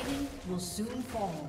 plating will soon fall.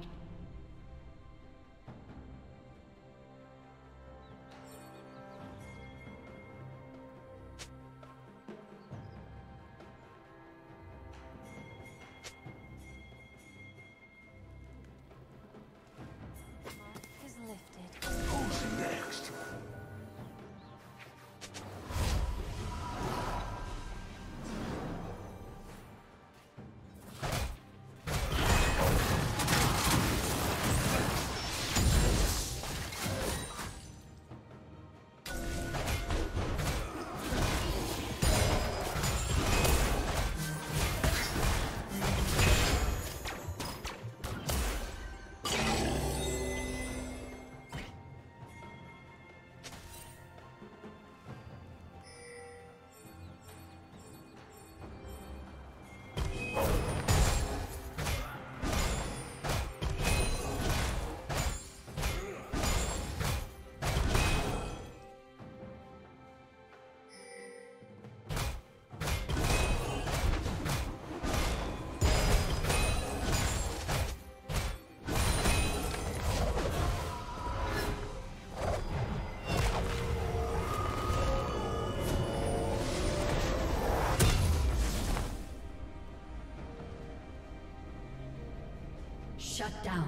Shut down.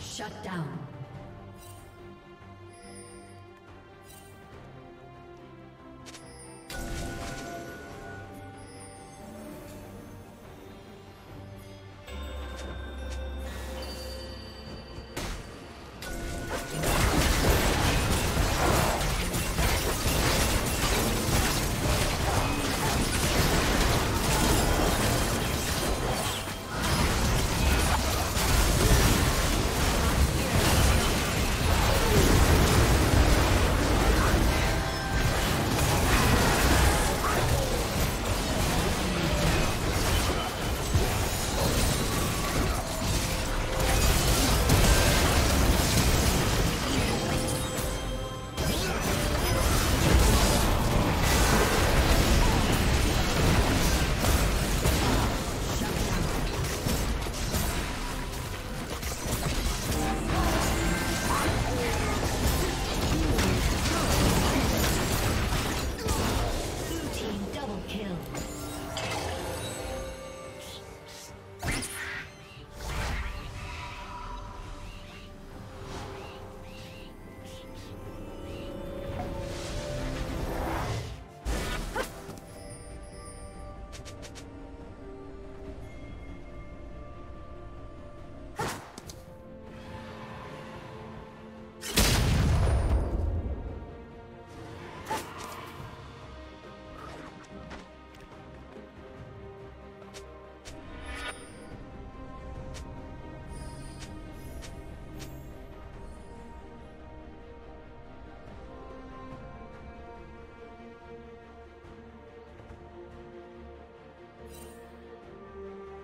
Shut down.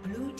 Blue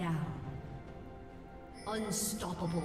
down. Unstoppable.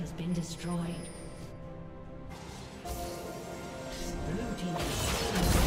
has been destroyed. Blue team has been destroyed.